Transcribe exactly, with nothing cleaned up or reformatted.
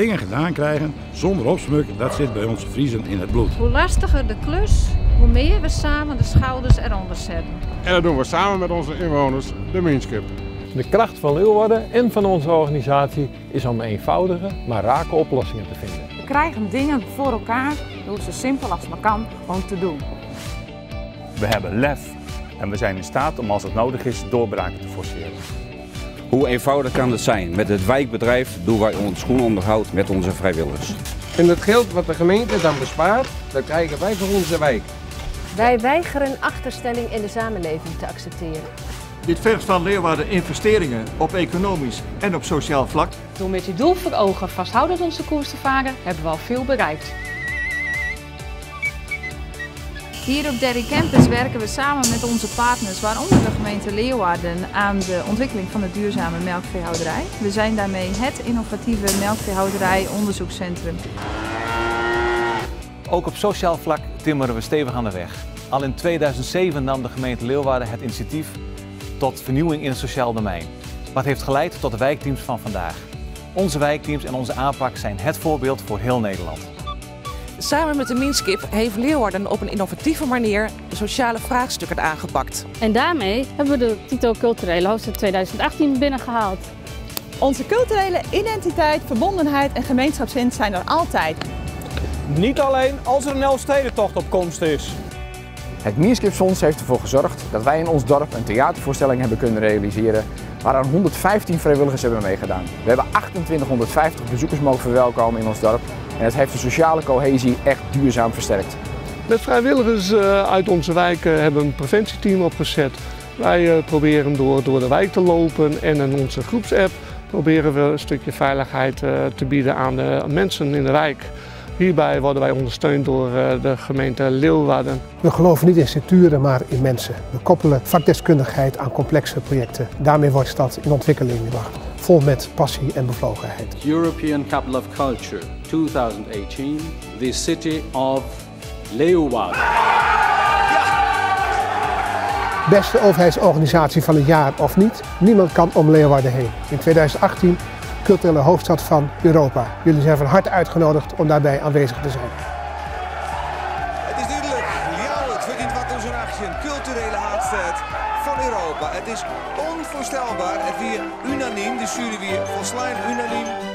dingen gedaan krijgen zonder opsmuk, dat zit bij ons Vriezen in het bloed. Hoe lastiger de klus, hoe meer we samen de schouders eronder zetten. En dat doen we samen met onze inwoners, de Mienskip. De kracht van Leeuwarden en van onze organisatie is om eenvoudige, maar rake oplossingen te vinden. We krijgen dingen voor elkaar door zo simpel als maar kan om te doen. We hebben lef en we zijn in staat om als het nodig is doorbraken te forceren. Hoe eenvoudig kan het zijn? Met het wijkbedrijf doen wij ons groenonderhoud met onze vrijwilligers. En het geld wat de gemeente dan bespaart, dat krijgen wij voor onze wijk. Wij weigeren achterstelling in de samenleving te accepteren. Dit vergt van Leeuwarden investeringen op economisch en op sociaal vlak. Door met dit doel voor ogen vasthoudend onze koers te varen, hebben we al veel bereikt. Hier op Derry Campus werken we samen met onze partners, waaronder de gemeente Leeuwarden, aan de ontwikkeling van de duurzame melkveehouderij. We zijn daarmee het innovatieve melkveehouderij onderzoekscentrum. Ook op sociaal vlak timmeren we stevig aan de weg. Al in tweeduizend zeven nam de gemeente Leeuwarden het initiatief tot vernieuwing in het sociaal domein. Wat heeft geleid tot de wijkteams van vandaag. Onze wijkteams en onze aanpak zijn het voorbeeld voor heel Nederland. Samen met de Mienskip heeft Leeuwarden op een innovatieve manier de sociale vraagstukken aangepakt. En daarmee hebben we de titel Culturele Hoofdstuk tweeduizend achttien binnengehaald. Onze culturele identiteit, verbondenheid en gemeenschapszin zijn er altijd. Niet alleen als er een Elfstedentocht op komst is. Het Mienskipfonds heeft ervoor gezorgd dat wij in ons dorp een theatervoorstelling hebben kunnen realiseren, waaraan honderdvijftien vrijwilligers hebben meegedaan. We hebben achtentwintighonderdvijftig bezoekers mogen verwelkomen in ons dorp en het heeft de sociale cohesie echt duurzaam versterkt. Met vrijwilligers uit onze wijk hebben we een preventieteam opgezet. Wij proberen door, door de wijk te lopen en in onze groepsapp proberen we een stukje veiligheid te bieden aan de mensen in de wijk. Hierbij worden wij ondersteund door de gemeente Leeuwarden. We geloven niet in structuren, maar in mensen. We koppelen vakdeskundigheid aan complexe projecten. Daarmee wordt stad in ontwikkeling gebracht, vol met passie en bevlogenheid. European Capital of Culture tweeduizend achttien, the city of Leeuwarden. Beste overheidsorganisatie van het jaar of niet, niemand kan om Leeuwarden heen. In tweeduizend achttien... culturele hoofdstad van Europa. Jullie zijn van harte uitgenodigd om daarbij aanwezig te zijn. Het is duidelijk, Leeuwarden verdient wat onze achtje, culturele hoofdstad van Europa. Het is onvoorstelbaar en weer unaniem, de jury weer volslagen unaniem.